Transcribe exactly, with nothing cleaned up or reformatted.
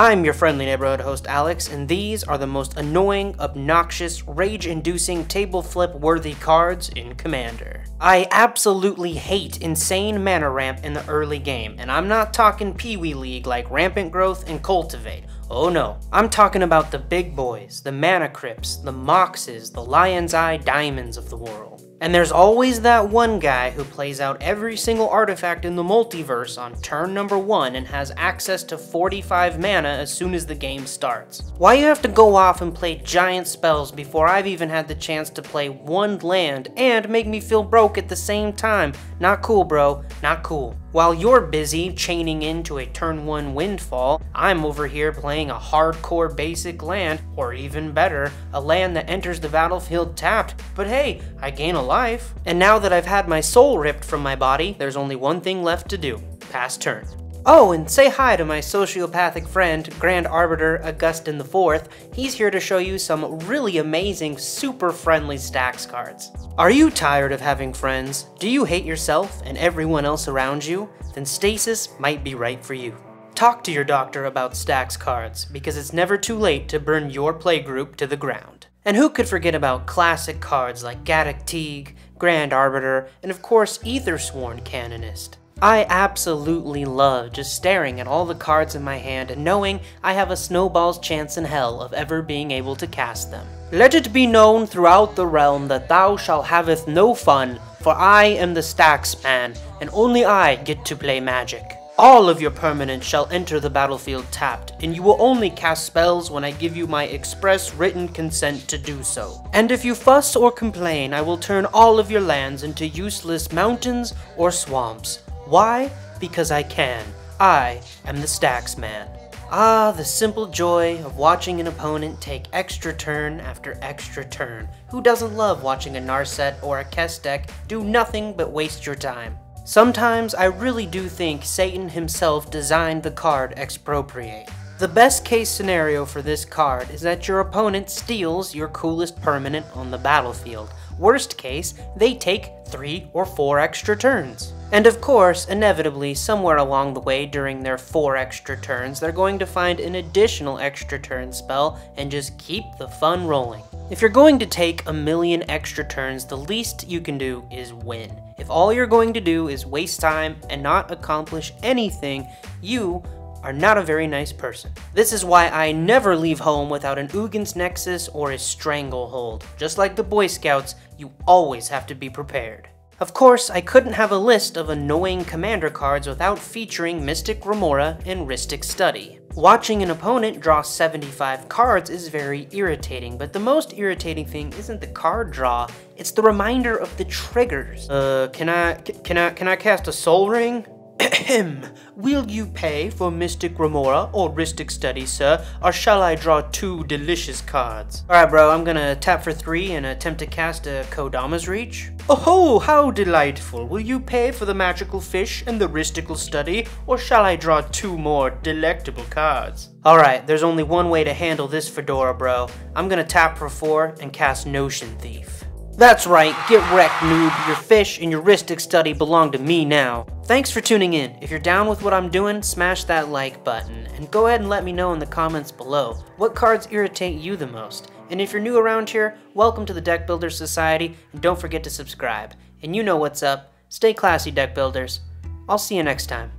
I'm your friendly neighborhood host Alex, and these are the most annoying, obnoxious, rage-inducing, table flip-worthy cards in Commander. I absolutely hate insane mana ramp in the early game, and I'm not talking Pee-wee League like Rampant Growth and Cultivate. Oh no. I'm talking about the big boys, the mana crypts, the moxes, the Lion's Eye Diamonds of the world. And there's always that one guy who plays out every single artifact in the multiverse on turn number one and has access to forty-five mana as soon as the game starts. Why you have to go off and play giant spells before I've even had the chance to play one land and make me feel broke at the same time? Not cool, bro. Not cool. While you're busy chaining into a turn one windfall, I'm over here playing a hardcore basic land, or even better, a land that enters the battlefield tapped, but hey, I gain a life. And now that I've had my soul ripped from my body, there's only one thing left to do, pass turn. Oh, and say hi to my sociopathic friend, Grand Arbiter Augustin the fourth. He's here to show you some really amazing, super friendly Stax cards. Are you tired of having friends? Do you hate yourself and everyone else around you? Then Stasis might be right for you. Talk to your doctor about Stax cards, because it's never too late to burn your playgroup to the ground. And who could forget about classic cards like Gaddock Teague, Grand Arbiter, and of course Aethersworn Canonist. I absolutely love just staring at all the cards in my hand and knowing I have a snowball's chance in hell of ever being able to cast them. Let it be known throughout the realm that thou shalt haveth no fun, for I am the Stax man, and only I get to play Magic. All of your permanents shall enter the battlefield tapped, and you will only cast spells when I give you my express written consent to do so. And if you fuss or complain, I will turn all of your lands into useless mountains or swamps. Why? Because I can. I am the Stax man. Ah, the simple joy of watching an opponent take extra turn after extra turn. Who doesn't love watching a Narset or a Kess deck do nothing but waste your time? Sometimes I really do think Satan himself designed the card Expropriate. The best case scenario for this card is that your opponent steals your coolest permanent on the battlefield. Worst case, they take three or four extra turns. And of course, inevitably, somewhere along the way during their four extra turns, they're going to find an additional extra turn spell and just keep the fun rolling. If you're going to take a million extra turns, the least you can do is win. If all you're going to do is waste time and not accomplish anything, you are not a very nice person. This is why I never leave home without an Ugin's Nexus or a Stranglehold. Just like the Boy Scouts, you always have to be prepared. Of course, I couldn't have a list of annoying Commander cards without featuring Mystic Remora and Rhystic Study. Watching an opponent draw seventy-five cards is very irritating, but the most irritating thing isn't the card draw, it's the reminder of the triggers. Uh, can I, can I, can I cast a Sol Ring? Will you pay for Mystic Remora or Rhystic Study, sir, or shall I draw two delicious cards? Alright bro, I'm gonna tap for three and attempt to cast a Kodama's Reach. Oh ho, how delightful! Will you pay for the Magical Fish and the Rhystic Study, or shall I draw two more delectable cards? Alright, there's only one way to handle this fedora, bro. I'm gonna tap for four and cast Notion Thief. That's right, get wrecked, noob. Your fish and your Rhystic Study belong to me now. Thanks for tuning in. If you're down with what I'm doing, smash that like button. And go ahead and let me know in the comments below what cards irritate you the most. And if you're new around here, welcome to the Deck Builders Society, and don't forget to subscribe. And you know what's up. Stay classy, Deck Builders. I'll see you next time.